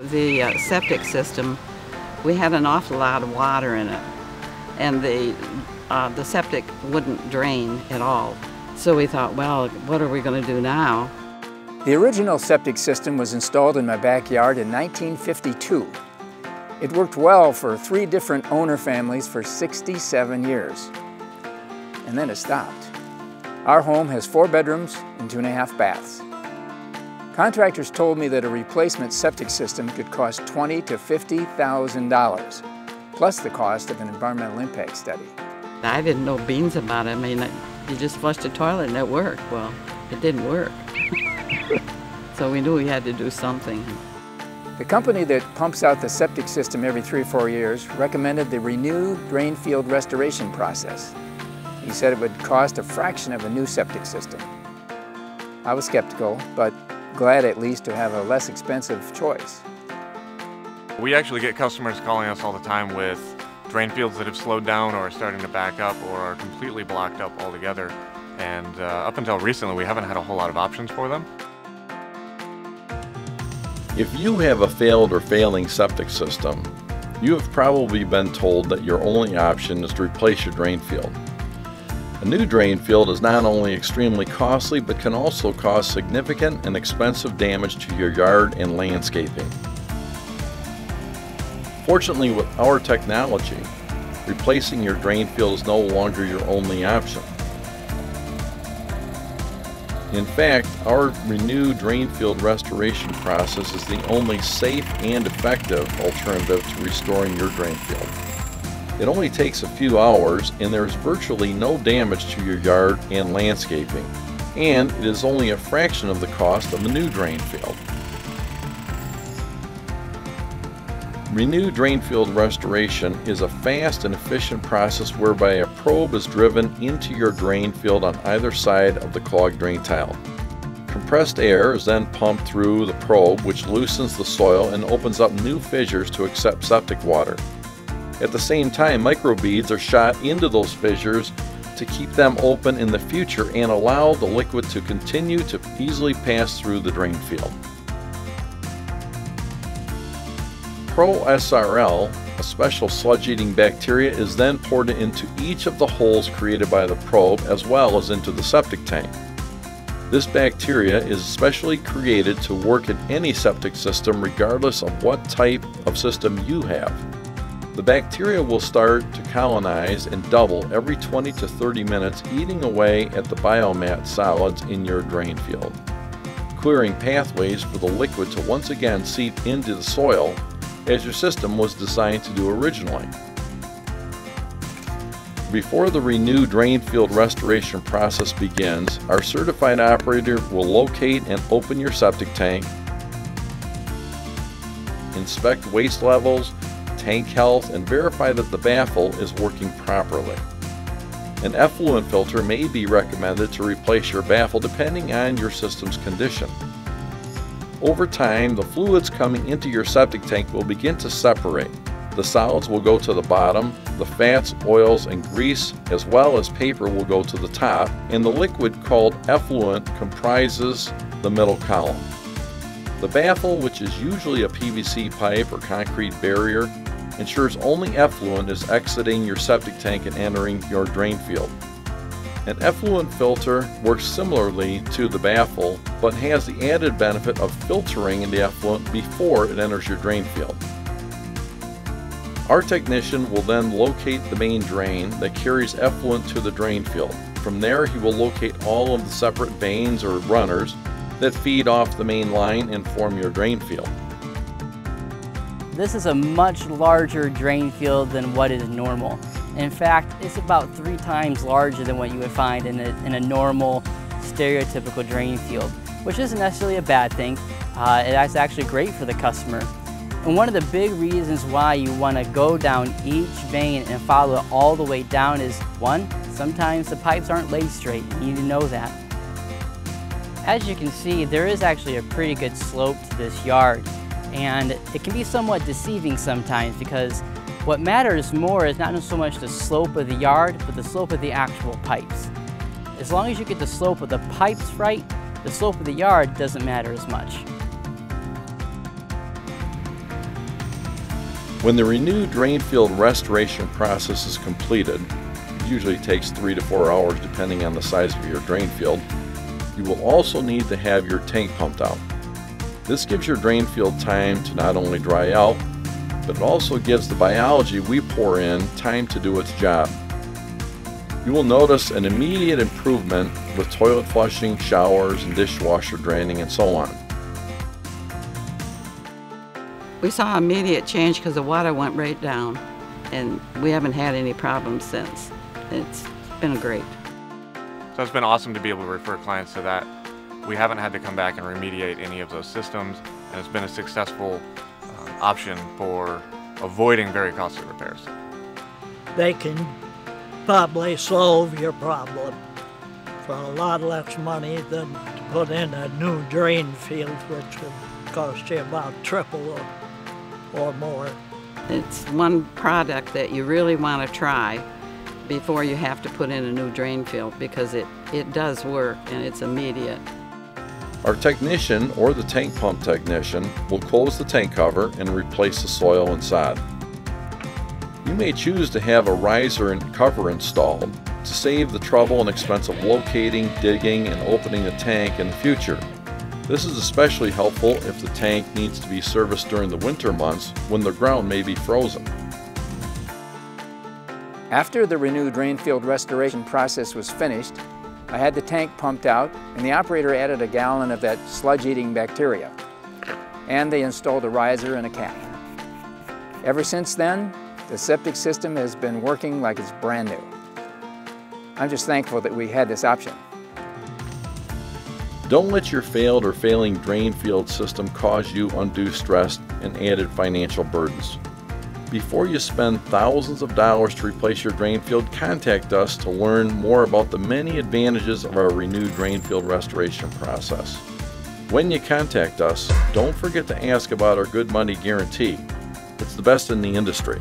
The septic system, we had an awful lot of water in it, and the septic wouldn't drain at all. So we thought, well, what are we going to do now? The original septic system was installed in my backyard in 1952. It worked well for 3 different owner families for 67 years, and then it stopped. Our home has 4 bedrooms and 2.5 baths. Contractors told me that a replacement septic system could cost $20,000 to $50,000, plus the cost of an environmental impact study. I didn't know beans about it. I mean, you just flushed a toilet and it worked. Well, it didn't work. So we knew we had to do something. The company that pumps out the septic system every 3 or 4 years recommended the Renewed drain field restoration process. He said it would cost a fraction of a new septic system. I was skeptical, but glad at least to have a less expensive choice. We actually get customers calling us all the time with drain fields that have slowed down or are starting to back up or are completely blocked up altogether. And up until recently, we haven't had a whole lot of options for them. If you have a failed or failing septic system, you have probably been told that your only option is to replace your drain field. A new drain field is not only extremely costly, but can also cause significant and expensive damage to your yard and landscaping. Fortunately, with our technology, replacing your drain field is no longer your only option. In fact, our Renewed drain field restoration process is the only safe and effective alternative to restoring your drain field. It only takes a few hours, and there is virtually no damage to your yard and landscaping, and it is only a fraction of the cost of a new drain field. Renewed drain field restoration is a fast and efficient process whereby a probe is driven into your drain field on either side of the clogged drain tile. Compressed air is then pumped through the probe, which loosens the soil and opens up new fissures to accept septic water. At the same time, microbeads are shot into those fissures to keep them open in the future and allow the liquid to continue to easily pass through the drain field. Pro SRL, a special sludge-eating bacteria, is then poured into each of the holes created by the probe as well as into the septic tank. This bacteria is specially created to work in any septic system regardless of what type of system you have. The bacteria will start to colonize and double every 20 to 30 minutes, eating away at the biomass solids in your drain field, clearing pathways for the liquid to once again seep into the soil as your system was designed to do originally. Before the Renewed drain field restoration process begins, our certified operator will locate and open your septic tank, inspect waste levels, tank health, and verify that the baffle is working properly. An effluent filter may be recommended to replace your baffle depending on your system's condition. Over time, the fluids coming into your septic tank will begin to separate. The solids will go to the bottom, the fats, oils, and grease, as well as paper, will go to the top, and the liquid called effluent comprises the middle column. The baffle, which is usually a PVC pipe or concrete barrier, ensures only effluent is exiting your septic tank and entering your drain field. An effluent filter works similarly to the baffle, but has the added benefit of filtering the effluent before it enters your drain field. Our technician will then locate the main drain that carries effluent to the drain field. From there, he will locate all of the separate veins or runners that feed off the main line and form your drain field. This is a much larger drain field than what is normal. In fact, it's about 3 times larger than what you would find in a normal, stereotypical drain field, which isn't necessarily a bad thing. It's actually great for the customer. And one of the big reasons why you want to go down each vein and follow it all the way down is, 1, sometimes the pipes aren't laid straight. You need to know that. As you can see, there is actually a pretty good slope to this yard, and it can be somewhat deceiving sometimes, because what matters more is not so much the slope of the yard, but the slope of the actual pipes. As long as you get the slope of the pipes right, the slope of the yard doesn't matter as much. When the Renewed drain field restoration process is completed, it usually takes 3 to 4 hours depending on the size of your drain field, you will also need to have your tank pumped out. This gives your drain field time to not only dry out, but it also gives the biology we pour in time to do its job. You will notice an immediate improvement with toilet flushing, showers, and dishwasher draining, and so on. We saw immediate change because the water went right down, and we haven't had any problems since. It's been great. So it's been awesome to be able to refer clients to that. We haven't had to come back and remediate any of those systems, and it's been a successful option for avoiding very costly repairs. They can probably solve your problem for a lot less money than to put in a new drain field, which would cost you about triple or more. It's one product that you really want to try before you have to put in a new drain field, because it does work and it's immediate. Our technician or the tank pump technician will close the tank cover and replace the soil and sod. You may choose to have a riser and cover installed to save the trouble and expense of locating, digging, and opening the tank in the future. This is especially helpful if the tank needs to be serviced during the winter months when the ground may be frozen. After the Renewed drain field restoration process was finished, I had the tank pumped out, and the operator added a gallon of that sludge-eating bacteria. And they installed a riser and a cap. Ever since then, the septic system has been working like it's brand new. I'm just thankful that we had this option. Don't let your failed or failing drain field system cause you undue stress and added financial burdens. Before you spend thousands of dollars to replace your drain field, contact us to learn more about the many advantages of our Renewed drain field restoration process. When you contact us, don't forget to ask about our Good Money Guarantee. It's the best in the industry.